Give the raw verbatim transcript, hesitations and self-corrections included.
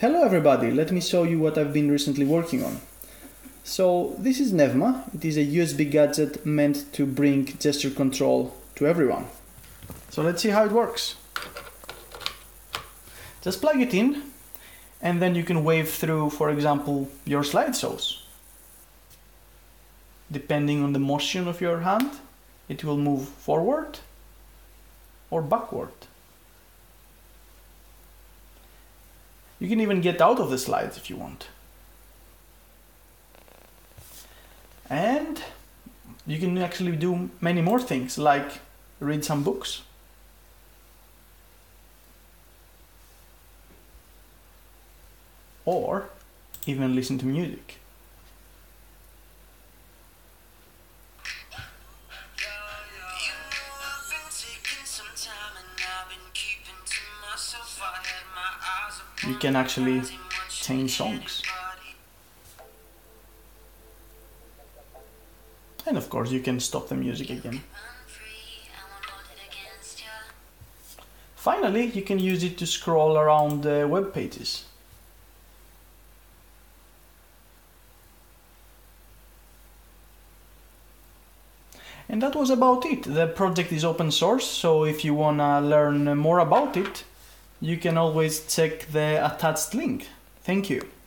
Hello everybody, let me show you what I've been recently working on. So this is Nevma. It is a U S B gadget meant to bring gesture control to everyone. So let's see how it works. Just plug it in and then you can wave through, for example, your slideshows. Depending on the motion of your hand, it will move forward or backward. You can even get out of the slides if you want. And you can actually do many more things, like read some books. Or even listen to music. You can actually change songs. And of course you can stop the music again. Finally, you can use it to scroll around the web pages. And that was about it. The project is open source, so if you wanna learn more about it, you can always check the attached link. Thank you.